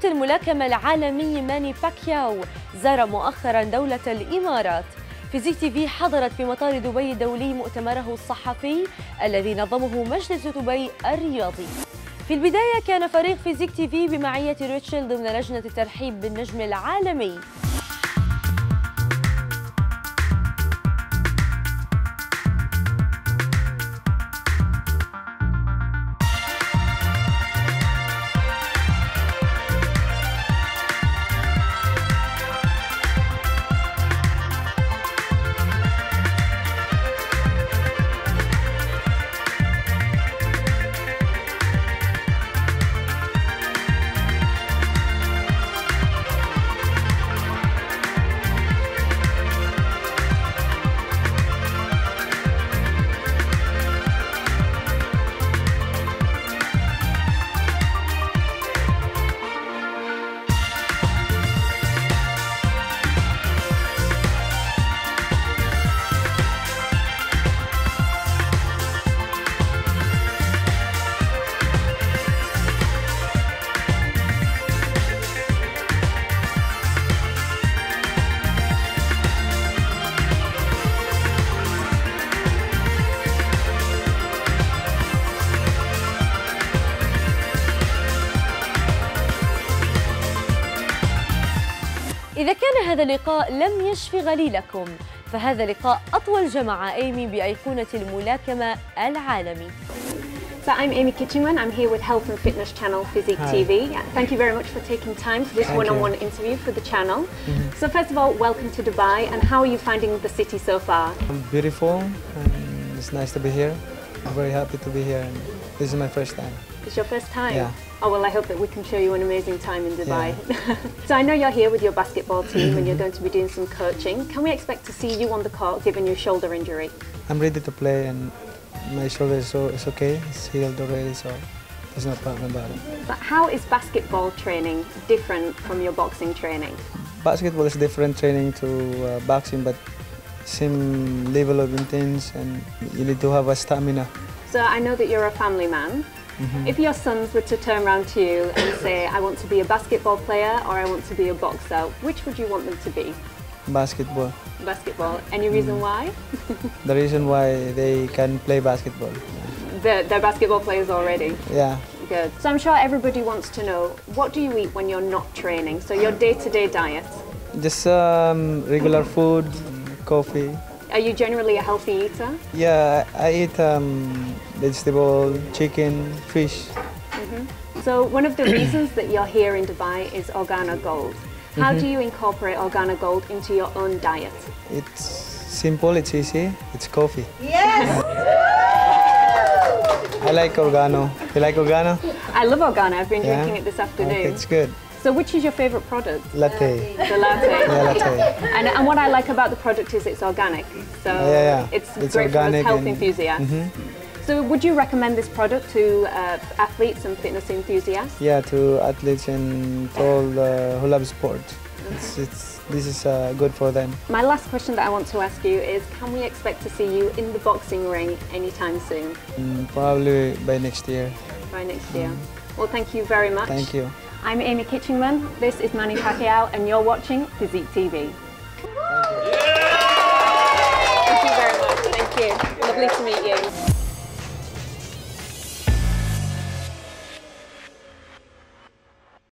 بطولة الملاكمة العالمية ماني باكياو زار مؤخرا دولة الإمارات. فيزيك تي في حضرت في مطار دبي الدولي مؤتمره الصحفي الذي نظمه مجلس دبي الرياضي. في البداية كان فريق فيزيك تي في بمعية ريتشل ضمن لجنة الترحيب بالنجم العالمي. إذا كان هذا اللقاء لم يشف غليلكم، فهذا لقاء أطول جمع أيمي بأيقونة الملاكمة العالمي. So I'm Amy Kitchingman. I'm here with health and fitness channel Physique TV. Yeah, thank you very much for taking time for this one-on-one interview for the channel. So first of all, welcome to Dubai, and how are you finding the city so far? Beautiful. And it's nice to be here. I'm very happy to be here. This is my first time. It's your first time? Yeah. Oh, well, I hope that we can show you an amazing time in Dubai. Yeah. So I know you're here with your basketball team and you're going to be doing some coaching. Can we expect to see you on the court given your shoulder injury? I'm ready to play and my shoulder is it's okay. It's healed already, so there's no problem about it. But how is basketball training different from your boxing training? Basketball is different training to boxing, but same level of intense, and you need to have a stamina. So I know that you're a family man. If your sons were to turn around to you and say, I want to be a basketball player or I want to be a boxer, which would you want them to be? Basketball. Basketball. Any reason why? The reason why they can play basketball. They're basketball players already? Yeah. Good. So I'm sure everybody wants to know, what do you eat when you're not training? So your day-to-day diet? Just regular food, coffee. Are you generally a healthy eater? Yeah, I eat vegetable, chicken, fish. So one of the reasons that you're here in Dubai is Organo Gold. How do you incorporate Organo Gold into your own diet? It's simple, it's easy, it's coffee. Yes! I like Organo. You like Organo? I love Organo, I've been drinking it this afternoon. Okay, it's good. So which is your favourite product? Latte. The latte. Yeah, latte. And what I like about the product is it's organic. So it's great for the health enthusiast. So would you recommend this product to athletes and fitness enthusiasts? Yeah, to athletes and to all who love sport. This is good for them. My last question that I want to ask you is, can we expect to see you in the boxing ring anytime soon? Probably by next year. By next year. Well, thank you very much. Thank you. I'm Amy Kitchingman, this is Manny Pacquiao, and you're watching Physique TV. Thank you very much, thank you. Lovely to meet you.